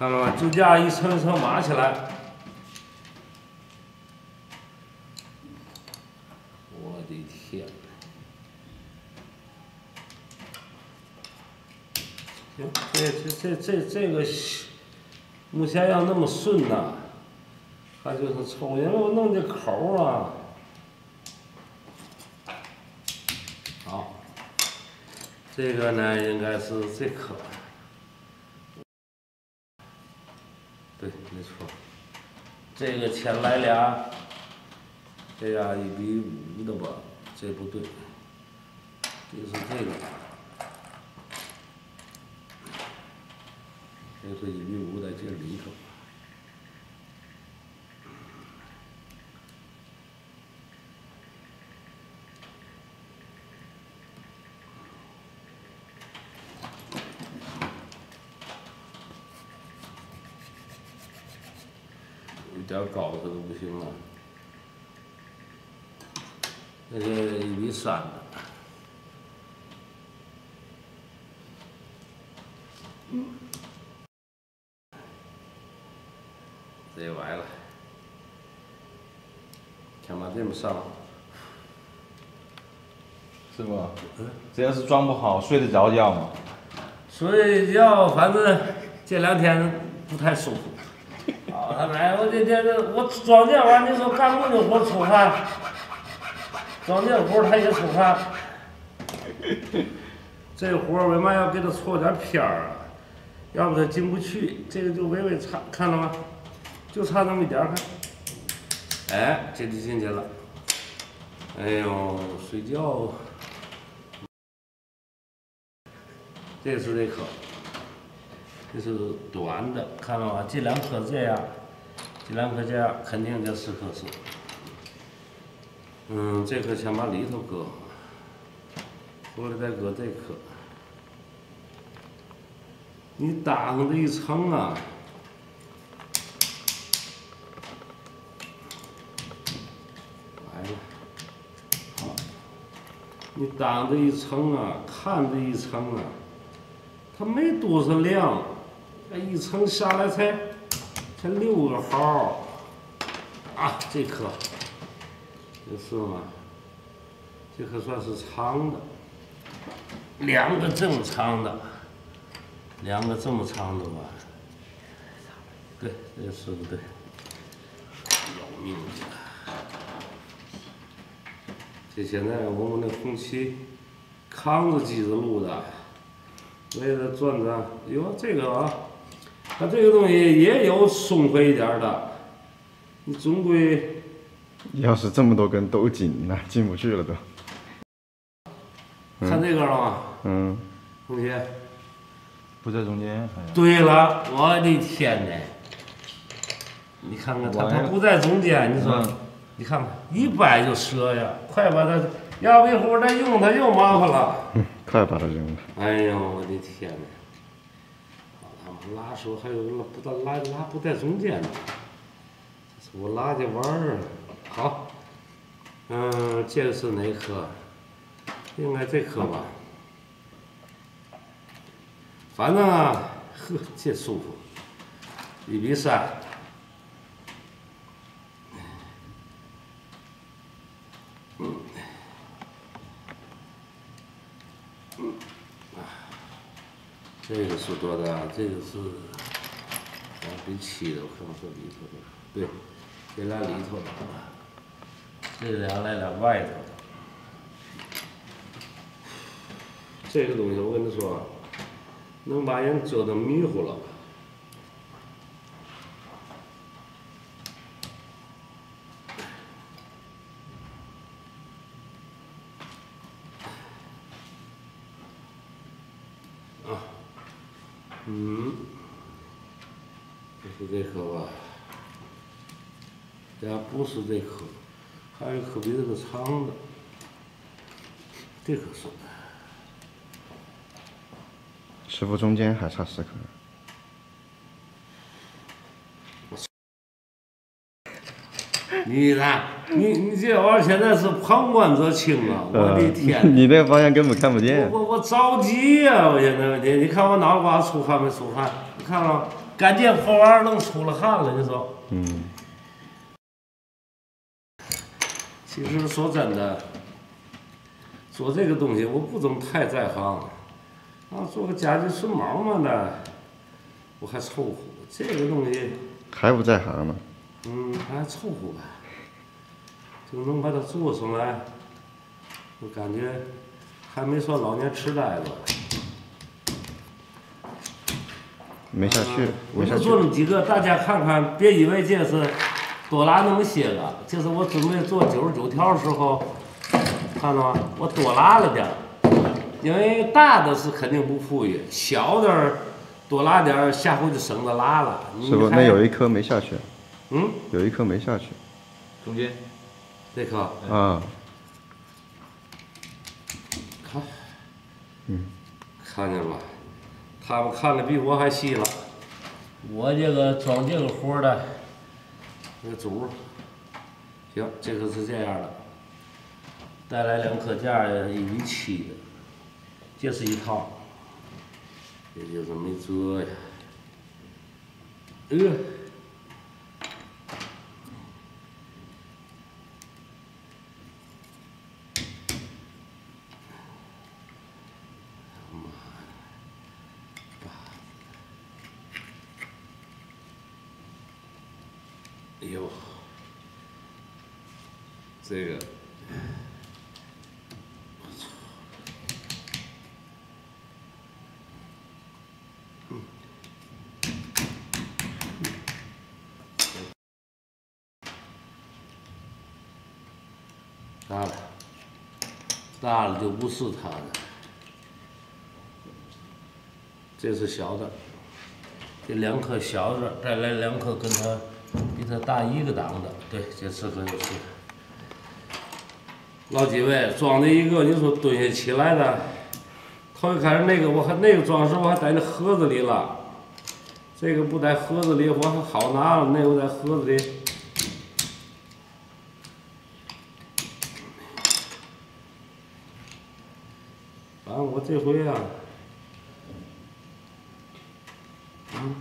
看到吧？支架一撑一撑麻起来。我的天！行，这个目前要那么顺呐、啊，它就是抽，因为我弄的口啊。 这个呢，应该是这颗，对，没错。这个前来俩，这样1:5的吧，这不对，就是这个，这是1:5在这里头。 点高它都不行了，那个1:3的，这完了，看吧，这么上，是不？这要是装不好，睡得着觉吗？睡觉，反正这2天不太舒服。 哎，我这我装这玩意儿，你说干工的活出汗，装这活他也出汗。这活为嘛要给他搓点片儿啊？要不他进不去。这个就微微差，看到吗？就差那么一点儿，看。哎，这就进去了。哎呦，睡觉。这是这颗，这是短的，看到吗？这2颗这样。 这2颗这样，肯定这4颗是。嗯，这颗先把里头割，回来再割这颗。你打上这一层啊，完了。好，你打上这一层啊，看这一层啊，它没多少量，那一层下来才6个号啊！这颗，这是吗？这颗算是长的，2个这么长的，2个这么长的吧？对，这是不对，要命的！这现在我们的红旗扛着机子录的，为了转转，哟，这个啊。 它这个东西也有松回一点的，你总归。要是这么多根都紧了，进不去了都。看这个了吗？嗯。同学。不在中间。对了，我的天哪！你看看它不在中间，你说，你看看一掰就折呀！快把它，要不一会儿再用它又麻烦了。快把它扔了。哎呦，我的天哪！ 拉手还有拉不在中间呢，这是我拉的玩儿。好，嗯，这是哪颗？应该这颗吧。反正啊，呵，这舒服。1:3。嗯。嗯。 这个是多大？这个是2:7的，我看我这里头的，对，这俩里头的，这俩外头的。这个东西我跟你说，能把人折腾迷糊了。啊。 嗯，不是这颗吧？呀，不是这颗，还有一颗比这个长的，这颗是。师傅中间还差10颗。你看，你这玩意儿现在是旁观者清啊！我的天！你那方向根本看不见。我着急呀、啊！我现在，你看我脑瓜出汗没出汗？你看啊，干净泡完弄出了汗了，你说。嗯。其实说真的，做这个东西我不怎么太在行，啊，做个家具顺毛嘛的，我还凑合。这个东西还不在行吗？嗯，还凑合吧，就能把它做出来。我感觉还没算老年痴呆吧。 没下去，我就做那么几个，大家看看，别以为这是多拉那么些个，这是我准备做99条的时候，看到吗？我多拉了点，因为大的是肯定不富裕，小的多拉点，下回就省着拉了。是不？那有一颗没下去。嗯，有一颗没下去，中间这颗啊，看，嗯，看见了吧？ 他们看的比我还细了，我这个装这个活的，这个主，行，这个是这样的，带来2颗架，1.7米的，这是一套，也就是没辙呀，哎呦，这个，我操！嗯，大了，大了就不是它了。这是小的，这2颗小的，再来2颗跟它。 比他大1个档的，对，这次很有趣。老几位装的一个，你说蹲下起来的，头一开始那个我还那个装饰我还在那盒子里了，这个不在盒子里我还好拿了，那个在盒子里。反正我这回啊，嗯。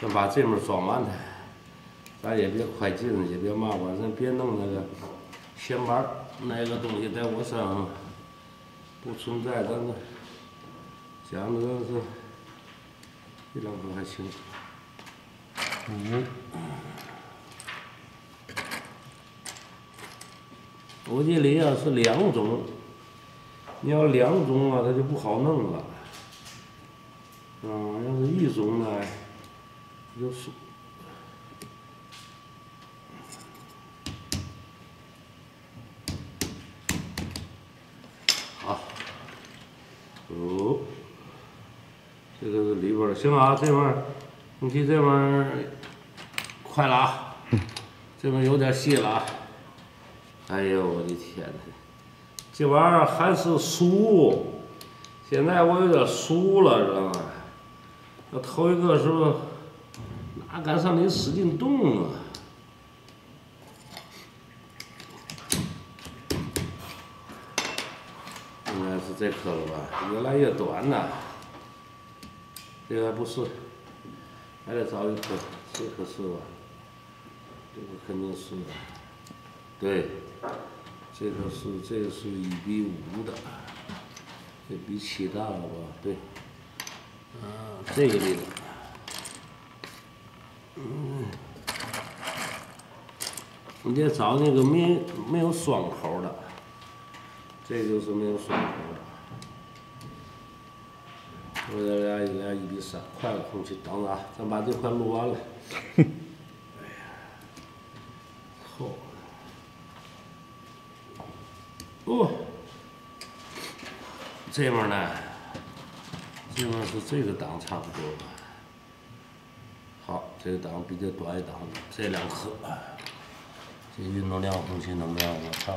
先把这面装完它，咱也别快进，也别嘛玩意，咱别弄那个闲玩那个东西在我身上不存在，但是讲的是这2颗还行。嗯，我这里啊是2种，你要2种啊，它就不好弄了。嗯，要是1种呢？ 有数，好，哦，这个是里边儿，行啊，这边儿，你去这边儿，快了啊，这边有点细了啊，哎呦我的天哪，这玩意儿还是熟，现在我有点熟了，知道吗？那头一个是不是？ 哪敢上你使劲动啊！应该是这颗了吧？越来越短了。这个还不是，还得找一颗，这颗是吧？这个肯定是，对，这个是1:5的，这比7大了吧？对，啊，这个地方。 嗯，你得找那个没有双口的，这就是没有双口的。我这俩1:3，快了，空气等着啊，咱把这块录完了。哎呀，臭了！哦，这边呢，这边是这个档差不多吧。 好，这个档比这短一档，这2颗，这运动量、空气能量，我操！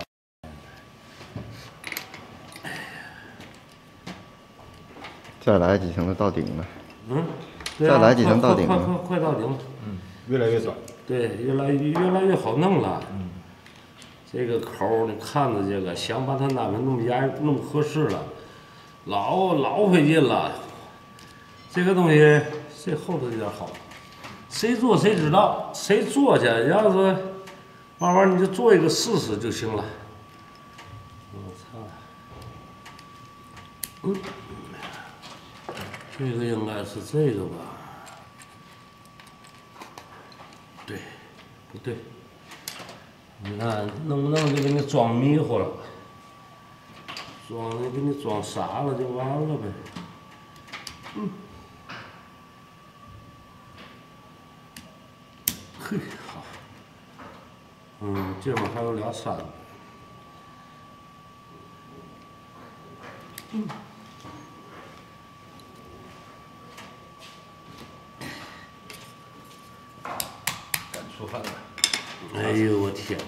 再来几层就到顶了。嗯，对啊、再来几层到顶了。快到顶了。嗯，越来越短。对，越来越好弄了。嗯，这个口你看着这个，想把它哪个弄压弄合适了，老费劲了。这个东西这后头有点好，谁做谁知道，谁做去。你要是慢慢你就做一个试试就行了。我操，这个应该是这个吧。 对，不对？你看弄不弄就给你装迷糊了，给你装傻了就完了呗。嗯。嘿，好。嗯，这会儿还有俩山。嗯。 哎呦，我天！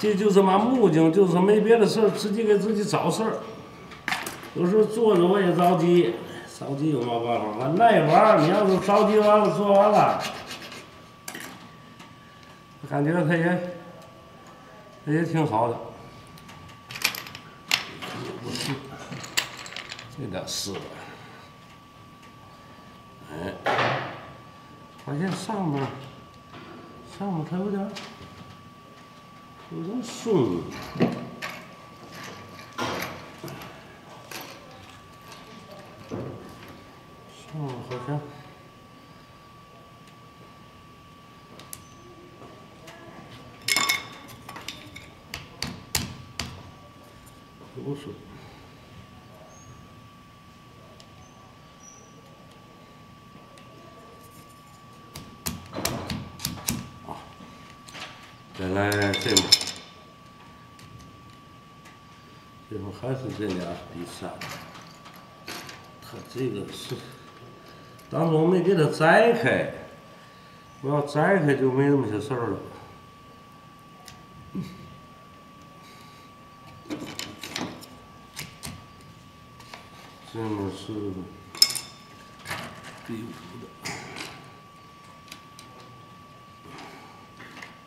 这就是嘛目镜，就是没别的事儿，自己给自己找事儿。有时候坐着我也着急，有嘛办法？我耐玩，你要是着急完了做完了，感觉它也挺好的。这点事。 哎，发现上面它有点松。上面好像有松。 再来这个，最后还是这俩比赛。它这个是当中没给它摘开，我要摘开就没那么些事儿了。这个是第五的。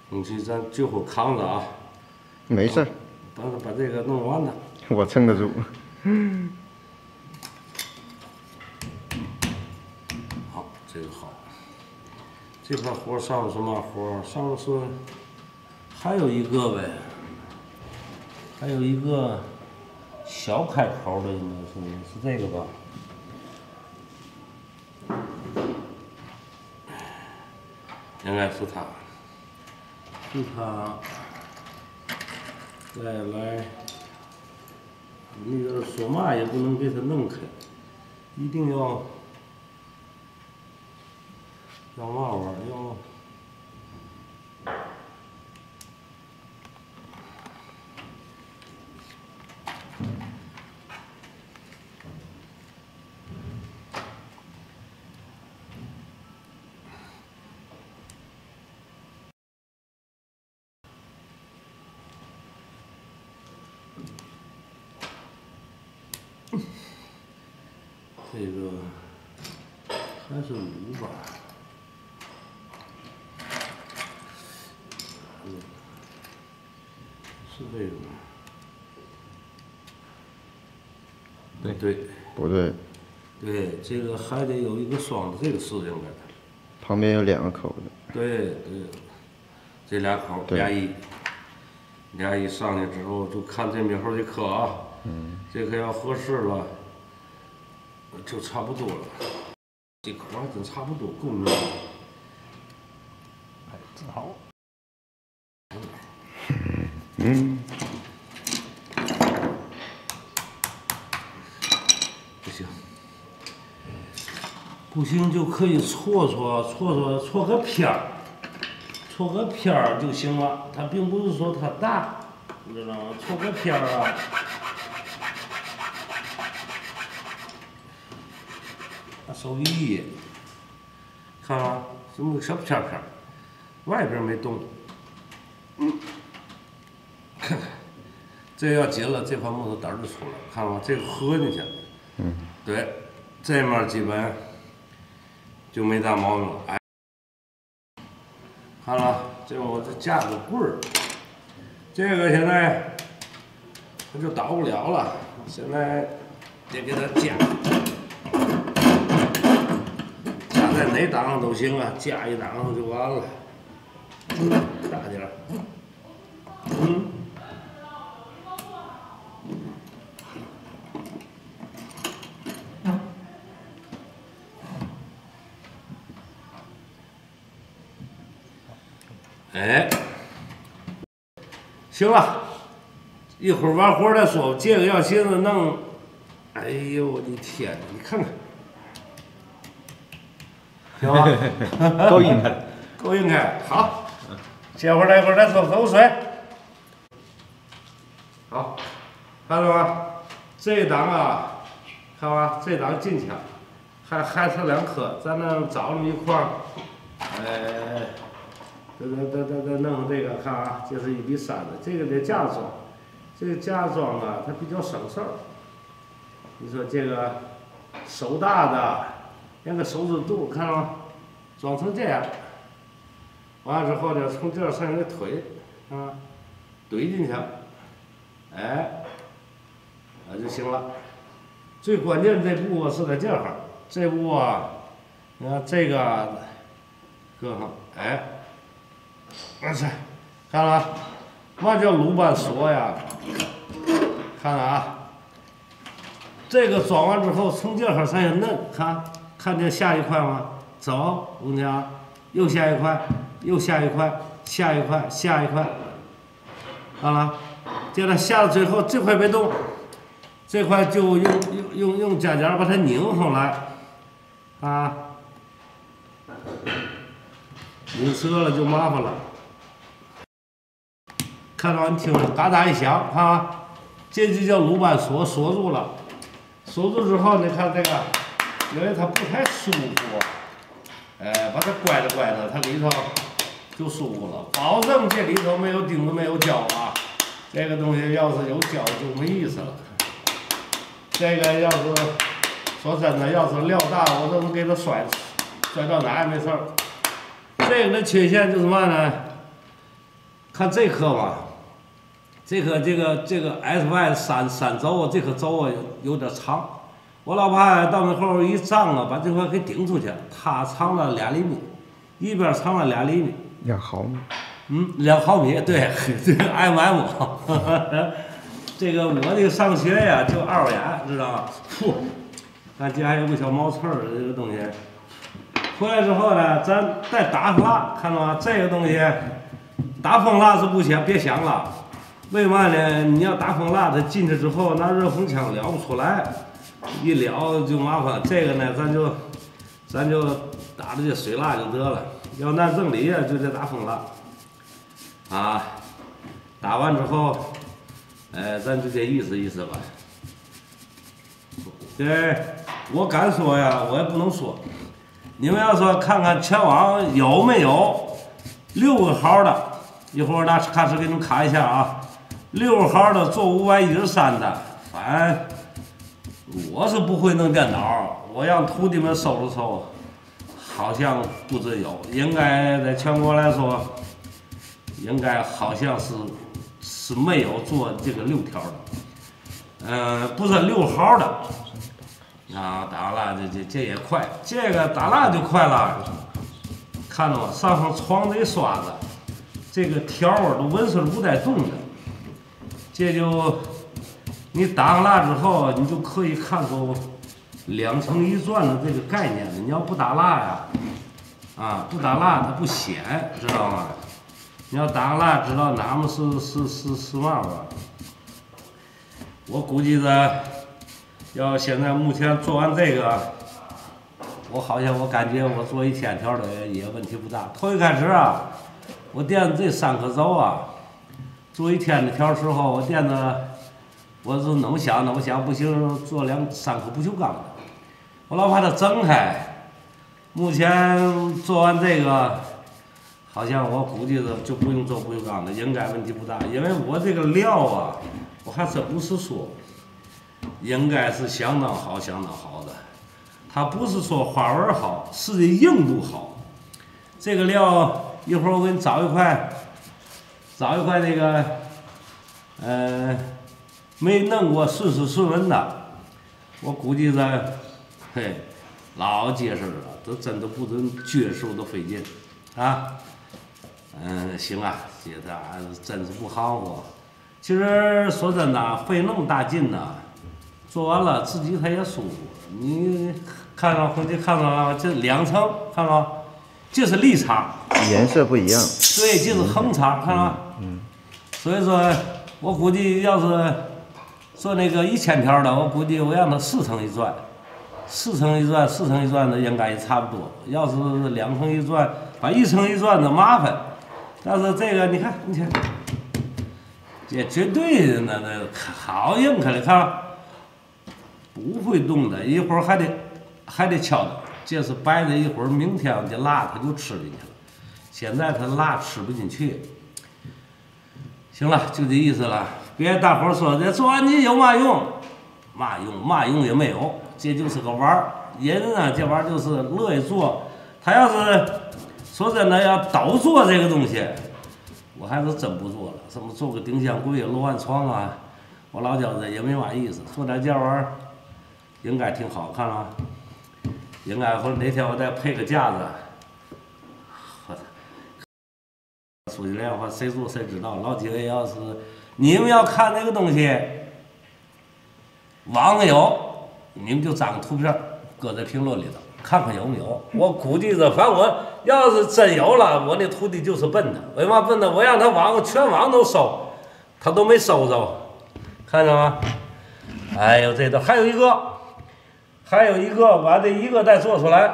东西咱最后扛着啊，没事儿，把这个弄完了，我撑得住。好，这个好，这块活上什么活？上是还有一个呗，还有一个小开口的，应该是这个吧。 应该是它。 是它，再来，那个说嘛也不能给它弄开，一定要嘛玩意儿，这个还是五吧，是这个吗？对对，不对？对，这个还得有一个双的，这个是应该。旁边有两个口的。对对，这俩口俩一上去之后，就看这米后这颗啊，嗯，这颗要合适了。 就差不多了，这口还真差不多，够用了。哎，真好。嗯。不行，就可以错个片儿，就行了。它并不是说它大，你知道吗？错个片儿啊。 手艺，看啊，这么个小片片，外边没动。嗯，看看，这要结了，这块木头胆儿就出来了，看吧，这个合进去。嗯，对，这面基本就没大毛病了。哎。看了，这我这架个棍儿，这个现在它就倒不了了，现在得给它架在哪档上都行啊，架一档上就完了，大点儿，哎，行了，一会儿完活再说。这个要寻思弄，哎呦我的天，你看看，行吧，够硬开，够硬开。好，歇会儿，待会儿再喝口水。好，看到吗？这档啊，看吧，这档进去了，还差两颗，咱能找那么一块儿，再弄这个看啊，这是一比三的，这个得加装，这个加装啊，它比较省事儿。你说这个手大的，连个手指肚看到吗？装成这样，完了之后呢，从这儿上你的腿，啊，怼进去，哎，啊就行了。最关键这步是在这块儿，这步啊，你看这个搁上，哎。我去，看了啊，嘛叫鲁班锁呀？看了啊，这个装完之后，从这块上也嫩，看，看见下一块吗？走，我跟你讲，又下一块，又下一块，下一块，下一块，看了啊，接着下到最后这块别动，这块就用夹夹把它拧上来，啊。拧折了就麻烦了，看到你听着，嘎哒一响，看啊，这就叫鲁班锁，锁住了。锁住之后，你看这个，因为它不太舒服，哎，把它拐着拐着，它里头就舒服了。保证这里头没有钉子，没有胶啊。这个东西要是有胶就没意思了。这个要是说真的，要是料大，我都能给它甩到哪也没事儿。这个的缺陷就是嘛呢？看这颗吧，这颗这个 SY 三轴啊，这颗轴啊有点长，我老怕到那后一胀了，把这块给顶出去。它长了2厘米，一边长了2厘米，2毫米，2毫米，对，这个 MM， 这个我这个上学呀就2眼，知道吧？嚯，咱家还有个小毛刺儿，这个东西。回来之后呢，咱再打上蜡，看到吗？这个东西打蜂蜡是不行，别想了。为嘛呢？你要打蜂蜡，它进去之后拿热风枪燎不出来，一燎就麻烦。这个呢，咱就打的这水蜡就得了。要按正理呀，就得打蜂蜡。啊，打完之后，咱就得意思吧。这我敢说呀，我也不能说。你们要说看看全网有没有6个毫的，一会儿拿卡尺给你们卡一下啊。6毫的做513的，反正我是不会弄电脑，我让徒弟们搜了搜，好像不知有，应该在全国来说，应该好像是没有做这个6条的，不是6毫的。啊，打蜡这也快，这个打蜡就快了。看到吗？上床这刷子，这个条儿都纹丝不带动的。这就你打上蜡之后，你就可以看出2层一转的这个概念了。你要不打蜡呀，啊，不打蜡它不显，知道吗？你要打上蜡，知道哪么是嘛吧？我估计着。要现在目前做完这个，我感觉我做1000条的也问题不大。头一开始啊，我垫这3颗轴啊，做1000条时候我垫的，我是能想的，我想不行做3颗不锈钢的，我老怕它挣开。目前做完这个，好像我估计的就不用做不锈钢的，应该问题不大，因为我这个料啊，我还真不是说。应该是相当好的，它不是说花纹好，是硬度好。这个料一会儿我给你找一块那个没弄过试试试纹的，我估计呢，嘿，老结实了，都真的不准撅手都费劲啊。行啊，这真是不含糊。其实说真的，费那么大劲呢，做完了自己他也舒服。你看到回去看到这两层，看到。 这是立叉，颜色不一样。对，这是横叉，看到嗯。所以说，我估计要是做那个1000条的，我估计我让它4层一转的应该也差不多。要是2层一转，把1层一转的麻烦。但是这个你看，这绝对的那好硬可的，看到不会动的，一会儿还得敲它。 这是掰的，一会儿明天这辣它就吃进去了。现在它辣吃不进去。行了，就这意思了。别大伙说这做完机有嘛用？嘛用也没有，这就是个玩儿。人啊，这玩意儿就是乐意做。他要是说真的要倒做这个东西，我还是真不做了。什么做个顶箱柜、罗万床啊，我老觉着也没嘛意思。做点这玩意儿应该挺好看啊。 应该，或者哪天我再配个架子，我操！说起来的话，谁做谁知道。老几位要是你们要看这个东西，网上有，你们就找个图片搁在评论里头，看看有没有。我估计着，反正我要是真有了，我那徒弟就是笨的。为嘛笨的？我让他网全网都搜，他都没搜着，看见吗？哎呦，这都还有一个。 还有一个，把这一个再做出来，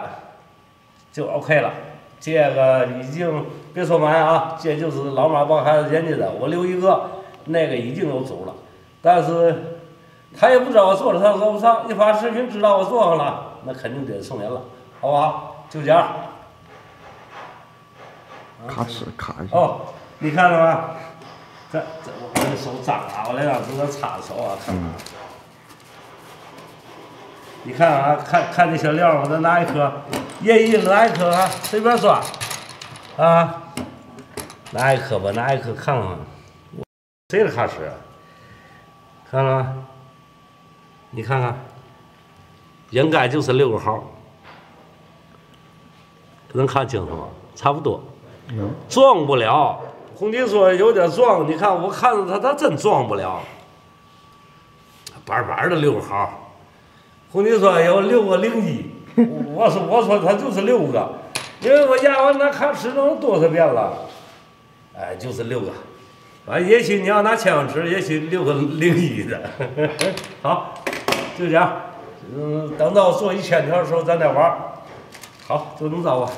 就 OK 了。这个已经别说买啊，这就是老马帮孩子人家的。我留一个，那个已经有主了。但是他也不知道我做了上做不上，一发视频知道我做上了，那肯定得送人了，好不好？就这样。卡是卡一下。哦，你看到吗？这我这手脏啊，我来让自个擦手啊，看看。你看啊，看这小料，我再拿一颗，拿一颗啊，随便抓，啊，拿一颗吧，看看，谁的卡尺啊？看了吗？你看看，应该就是6个号，能看清楚吗？差不多，撞不了。红军说有点撞，你看我看着他真撞不了，板板的6个号。 红军说有6个01，我说他就是6个，因为我压完拿卡尺能多少遍了，哎，就是6个，完也许你要拿千万尺，也许6个01的呵呵，好，就这样，等到做1000条的时候咱再玩，好，就这么着吧。